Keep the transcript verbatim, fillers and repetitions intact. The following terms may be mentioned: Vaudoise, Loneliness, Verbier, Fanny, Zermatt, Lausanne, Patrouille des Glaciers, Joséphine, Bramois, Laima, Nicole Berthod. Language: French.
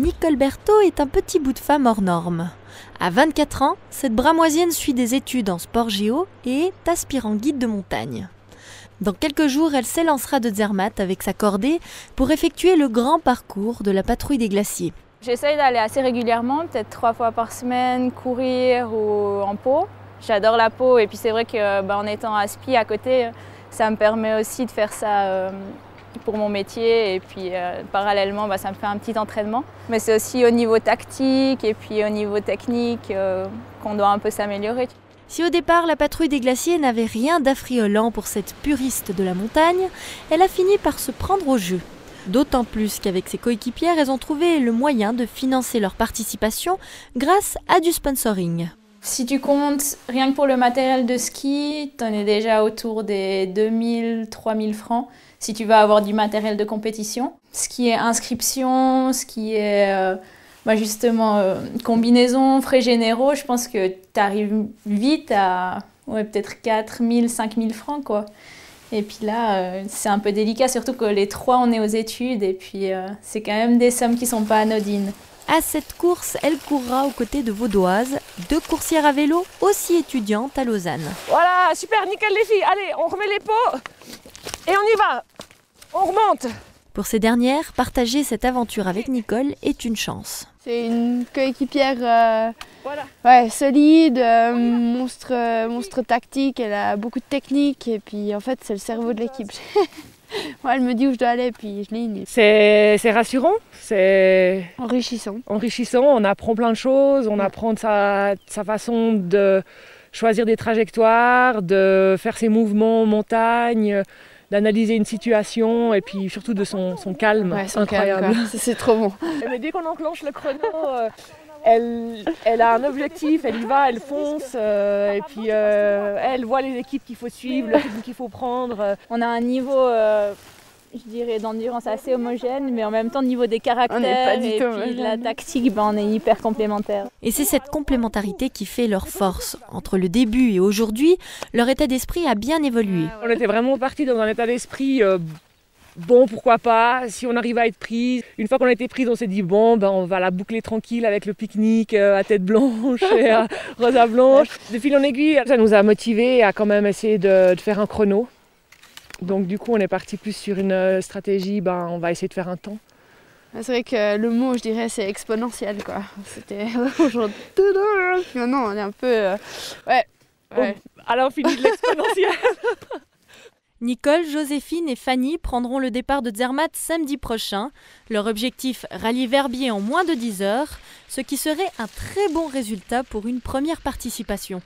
Nicole Berthod est un petit bout de femme hors norme. À vingt-quatre ans, cette bramoisienne suit des études en sport géo et est aspirant guide de montagne. Dans quelques jours, elle s'élancera de Zermatt avec sa cordée pour effectuer le grand parcours de la Patrouille des Glaciers. J'essaie d'aller assez régulièrement, peut-être trois fois par semaine, courir ou en peau. J'adore la peau et puis c'est vrai que ben, en étant à Spi à côté, ça me permet aussi de faire ça euh, pour mon métier et puis euh, parallèlement, ben, ça me fait un petit entraînement. Mais c'est aussi au niveau tactique et puis au niveau technique euh, qu'on doit un peu s'améliorer. Si au départ, la Patrouille des Glaciers n'avait rien d'affriolant pour cette puriste de la montagne, elle a fini par se prendre au jeu. D'autant plus qu'avec ses coéquipières, elles ont trouvé le moyen de financer leur participation grâce à du sponsoring. Si tu comptes, rien que pour le matériel de ski, tu en es déjà autour des deux mille, trois mille francs si tu vas avoir du matériel de compétition. Ce qui est inscription, ce qui est... Euh, Bah justement, euh, combinaison, frais généraux, je pense que tu arrives vite à ouais, peut-être quatre mille, cinq mille francs. Quoi. Et puis là, euh, c'est un peu délicat, surtout que les trois, on est aux études. Et puis, euh, c'est quand même des sommes qui ne sont pas anodines. À cette course, elle courra aux côtés de Vaudoise, deux coursières à vélo, aussi étudiantes à Lausanne. Voilà, super, nickel les filles. Allez, on remet les pots et on y va. On remonte. Pour ces dernières, partager cette aventure avec Nicole est une chance. C'est une coéquipière euh, voilà. ouais, solide, euh, monstre, monstre tactique, elle a beaucoup de technique et puis en fait c'est le cerveau de l'équipe. Moi, elle me dit où je dois aller puis je l'ai. C'est rassurant, c'est enrichissant. Enrichissant, on apprend plein de choses, on ouais. apprend de sa, de sa façon de choisir des trajectoires, de faire ses mouvements en montagne, d'analyser une situation et puis surtout de son, son calme, ouais, son incroyable. C'est trop bon. Mais dès qu'on enclenche le chrono, euh, elle, elle a un objectif, elle y va, elle fonce euh, et puis euh, elle voit les équipes qu'il faut suivre, le rythme qu'il faut prendre. On a un niveau, euh, je dirais, d'endurance assez homogène, mais en même temps, au niveau des caractères et tout, puis ouais. la tactique, ben, on est hyper complémentaires. Et c'est cette complémentarité qui fait leur force. Entre le début et aujourd'hui, leur état d'esprit a bien évolué. On était vraiment partis dans un état d'esprit, euh, bon, pourquoi pas, si on arrive à être prise. Une fois qu'on a été prise, on s'est dit, bon, ben, on va la boucler tranquille avec le pique-nique euh, à tête blanche et à rosa blanche. De fil en aiguille, ça nous a motivés à quand même essayer de, de faire un chrono. Donc du coup, on est parti plus sur une stratégie, ben, on va essayer de faire un temps. C'est vrai que le mot, je dirais, c'est exponentiel. C'était genre... Maintenant, on est un peu... Euh... Ouais. ouais. Oh, alors, on finit de l'exponentiel. Nicole, Joséphine et Fanny prendront le départ de Zermatt samedi prochain. Leur objectif, rallier Verbier en moins de dix heures, ce qui serait un très bon résultat pour une première participation.